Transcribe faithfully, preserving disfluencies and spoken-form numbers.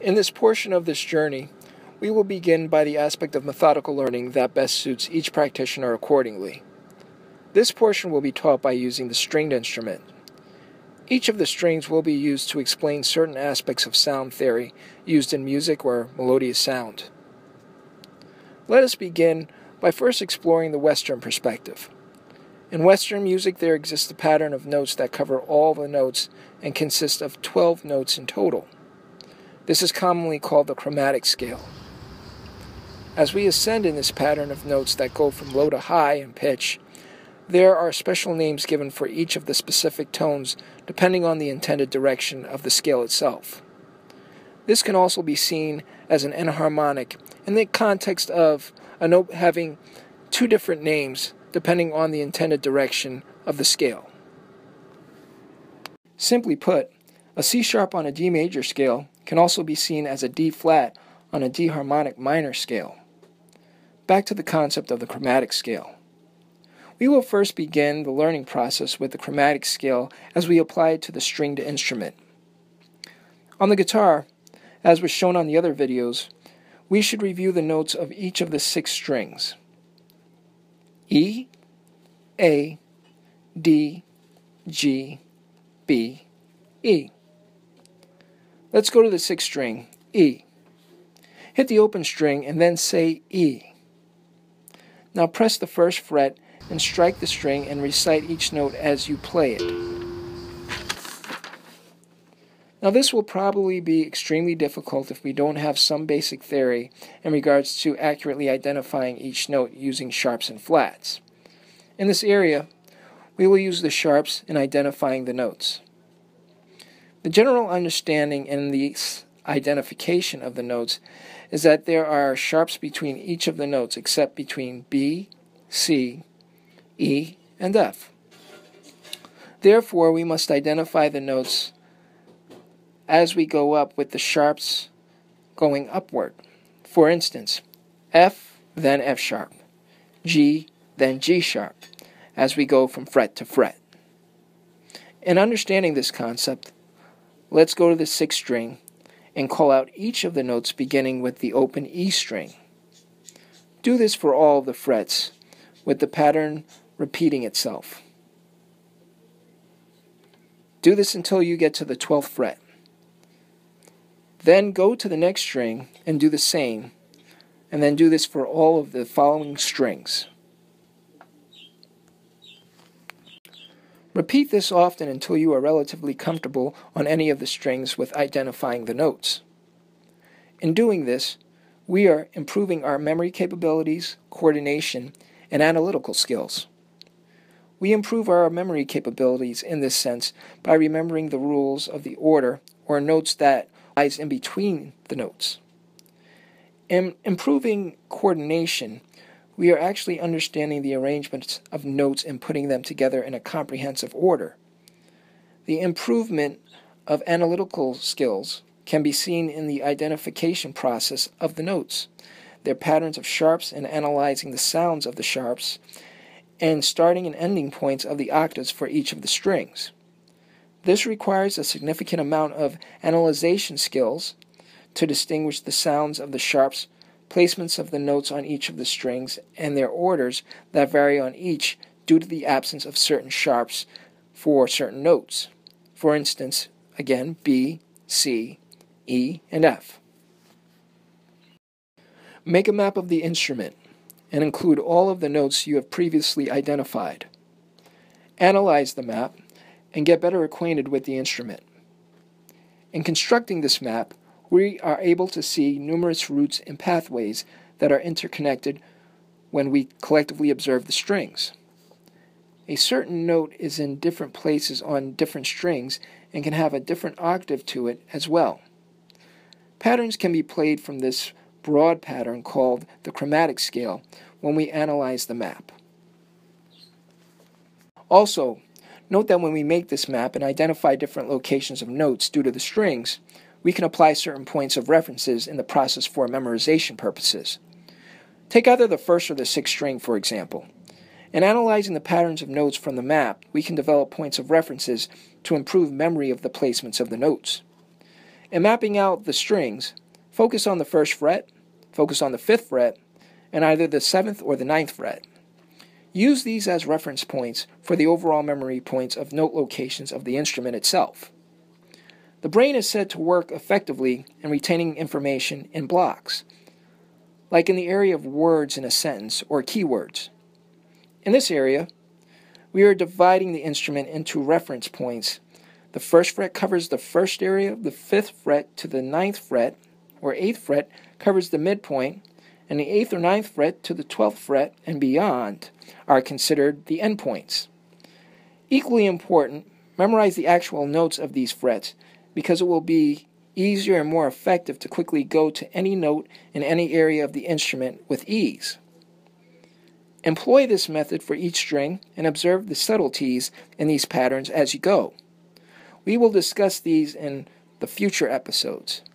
In this portion of this journey, we will begin by the aspect of methodical learning that best suits each practitioner accordingly. This portion will be taught by using the stringed instrument. Each of the strings will be used to explain certain aspects of sound theory used in music or melodious sound. Let us begin by first exploring the Western perspective. In Western music, there exists a pattern of notes that cover all the notes and consist of twelve notes in total. This is commonly called the chromatic scale. As we ascend in this pattern of notes that go from low to high in pitch, there are special names given for each of the specific tones depending on the intended direction of the scale itself. This can also be seen as an enharmonic in the context of a note having two different names depending on the intended direction of the scale. Simply put, a C sharp on a D major scale can also be seen as a D flat on a D harmonic minor scale. Back to the concept of the chromatic scale. We will first begin the learning process with the chromatic scale as we apply it to the stringed instrument. On the guitar, as was shown on the other videos, we should review the notes of each of the six strings: E, A, D, G, B, E. Let's go to the sixth string, E. Hit the open string and then say E. Now press the first fret and strike the string and recite each note as you play it. Now this will probably be extremely difficult if we don't have some basic theory in regards to accurately identifying each note using sharps and flats. In this area, we will use the sharps in identifying the notes. The general understanding in the identification of the notes is that there are sharps between each of the notes except between B, C, E, and F. Therefore, we must identify the notes as we go up with the sharps going upward. For instance, F, then F sharp, G, then G sharp, as we go from fret to fret. In understanding this concept, let's go to the sixth string and call out each of the notes beginning with the open E string. Do this for all of the frets, with the pattern repeating itself. Do this until you get to the twelfth fret. Then go to the next string and do the same, and then do this for all of the following strings. Repeat this often until you are relatively comfortable on any of the strings with identifying the notes. In doing this, we are improving our memory capabilities, coordination, and analytical skills. We improve our memory capabilities in this sense by remembering the rules of the order or notes that lies in between the notes. In improving coordination, we are actually understanding the arrangements of notes and putting them together in a comprehensive order. The improvement of analytical skills can be seen in the identification process of the notes, their patterns of sharps, and analyzing the sounds of the sharps, and starting and ending points of the octaves for each of the strings. This requires a significant amount of analyzation skills to distinguish the sounds of the sharps, placements of the notes on each of the strings, and their orders that vary on each due to the absence of certain sharps for certain notes. For instance, again, B, C, E, and F. Make a map of the instrument and include all of the notes you have previously identified. Analyze the map and get better acquainted with the instrument. In constructing this map, we are able to see numerous routes and pathways that are interconnected when we collectively observe the strings. A certain note is in different places on different strings and can have a different octave to it as well. Patterns can be played from this broad pattern called the chromatic scale when we analyze the map. Also, note that when we make this map and identify different locations of notes due to the strings, we can apply certain points of references in the process for memorization purposes. Take either the first or the sixth string, for example. In analyzing the patterns of notes from the map, we can develop points of references to improve memory of the placements of the notes. In mapping out the strings, focus on the first fret, focus on the fifth fret, and either the seventh or the ninth fret. Use these as reference points for the overall memory points of note locations of the instrument itself. The brain is said to work effectively in retaining information in blocks, like in the area of words in a sentence or keywords. In this area, we are dividing the instrument into reference points. The first fret covers the first area, the fifth fret to the ninth fret, or eighth fret covers the midpoint, and the eighth or ninth fret to the twelfth fret and beyond are considered the endpoints. Equally important, memorize the actual notes of these frets, because it will be easier and more effective to quickly go to any note in any area of the instrument with ease. Employ this method for each string and observe the subtleties in these patterns as you go. We will discuss these in the future episodes.